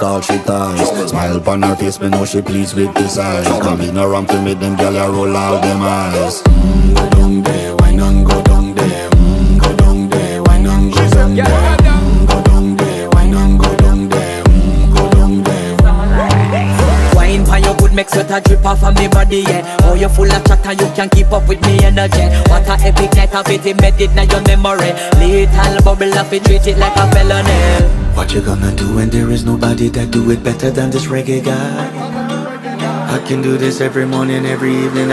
All she ties, smile upon her face, me know she pleased with this eyes. Come in around to me, them gyal a roll out them eyes. Go down there, why none go down there? Go down there, why none go down there? Go down there, why none go down there? Go down there. Wine pon your good, make sweat a drip off of me body, yeah. Oh, you full of chatter, you can't keep up with me energy. What a epic night of it, embedded now your memory. Little bubble of it, treat it like a felony. What you gonna do when there is nobody that do it better than this reggae guy? I can do this every morning, every evening.